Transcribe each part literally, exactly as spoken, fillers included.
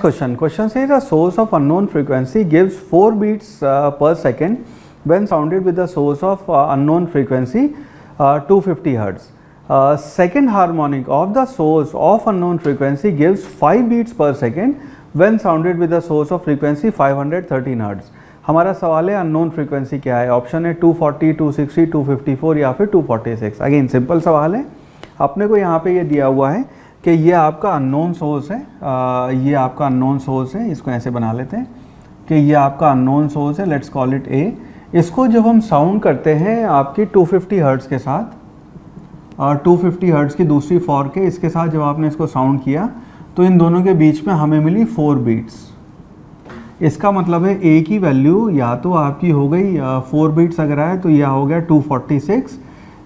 Question. Question says a source of unknown frequency gives four beats uh, per second when sounded with the source of uh, unknown frequency uh, two hundred fifty hertz. Uh, second harmonic of the source of unknown frequency gives five beats per second when sounded with the source of frequency five hundred thirteen hertz. हमारा सवाल है unknown frequency क्या है? Option है two forty, two sixty, two fifty-four या फिर two forty-six. Again simple सवाल है. आपने को यहाँ पे ये दिया हुआ है कि ये आपका अननोन सोर्स है, आ, ये आपका अननोन सोर्स है. इसको ऐसे बना लेते हैं कि ये आपका अननोन सोर्स है. Let's call it A. इसको जब हम साउंड करते हैं आपकी two hundred fifty हर्ट्ज़ के साथ और two hundred fifty हर्ट्ज़ की दूसरी फॉर के इसके साथ जब आपने इसको साउंड किया तो इन दोनों के बीच में हमें मिली फोर बीट्स. इसका मतलब है ए की वैल्यू या तो आपकी हो गई फोर बीट्स अगर आए तो यह हो गया two forty-six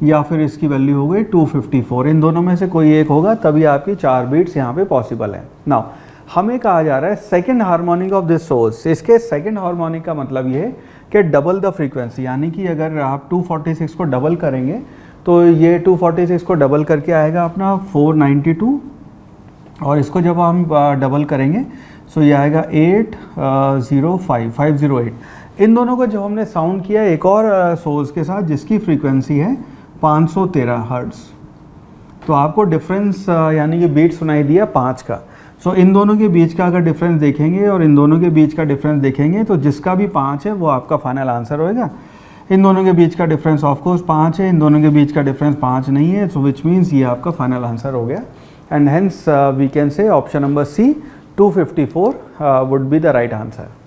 या फिर इसकी वैल्यू हो गई two fifty-four. इन दोनों में से कोई एक होगा तभी आपकी चार बीट्स यहाँ पे पॉसिबल है. नाउ हमें कहा जा रहा है second harmonic of this source. इसके सेकंड हार्मोनिक का मतलब ये है कि डबल द फ्रीक्वेंसी, यानी कि अगर आप two forty-six को डबल करेंगे तो ये two forty-six को डबल करके आएगा अपना four ninety-two और इसको जब हम डबल करेंगे सो ये आएगा eight zero five, five zero eight. इन दोनों को जब हमने साउंड किया एक और सोर्स के साथ जिसकी फ्रीक्वेंसी है five hundred thirteen हर्ट्ज़, तो आपको डिफरेंस यानी कि बीट सुनाई दिया पाँच का. सो so, इन दोनों के बीच का अगर डिफरेंस देखेंगे और इन दोनों के बीच का डिफरेंस देखेंगे तो जिसका भी पाँच है वो आपका फाइनल आंसर होएगा. इन दोनों के बीच का डिफरेंस ऑफकोर्स पाँच है, इन दोनों के बीच का डिफरेंस पाँच नहीं है. सो विच मीन्स ये आपका फाइनल आंसर हो गया and hence we can say option number C two fifty four would be the right answer.